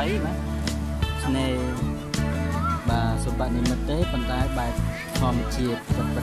bay mà này bà số bạn đi mất đấy phần tai bài hòm chiết vật vật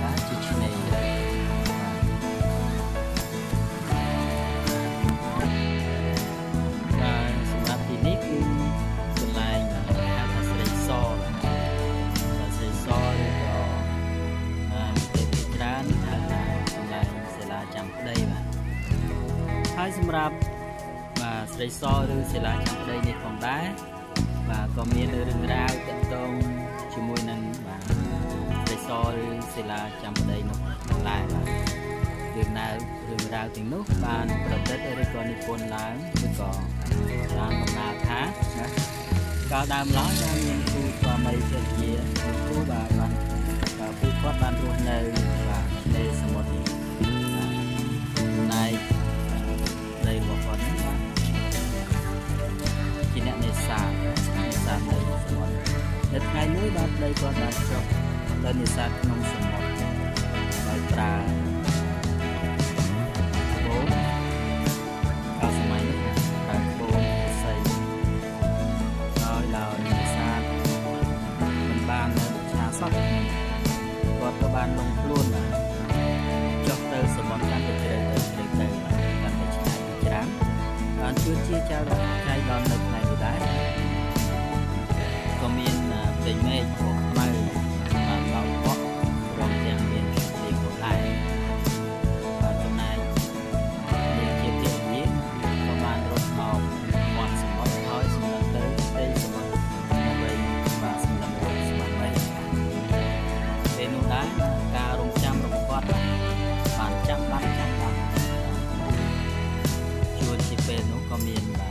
cá chi này và chúng ta pin đi tương lai là sẽ so để cái đan tương lai sẽ là chạm đây mà hai xem ra và sấy so rừng sẽ là trong đây này còn đá và còn miền rừng rau tận tông chỉ môi nâng và sấy so rừng sẽ là trong đây một lại và đường nào rừng rau tiếng nước và còn rất là còn đi phun lá còn làm nào thá cao đam lá ra miền khu và mây trời dĩa khu và khu quát ban luôn nơi và đây là một này đây một con chỉ nè nè đây đất hai núi ba đây con đặt trong đây nè sàn nông sản loại trà bốn cao số mấy là bốn xây rồi là nè sàn mình ban trà sóc còn các bạn nông luôn là cho tới sản phẩm canh được để làm được chỉ làm bạn chưa chia trao đổi trai đòn lực này của đá còn miền tây mê của mây và bao bọc rộng ràng miền tây của lại và hôm nay miền triều tiên nhé có màn rốt màu mòn sầm mốt hói sầm lợn tới đây sầm lợn mây và sầm lợn mây sầm lợn mây bên núi đá ca rồng trăm rồng quạt bàn trăm ban trăm เป็นนกกระเมียน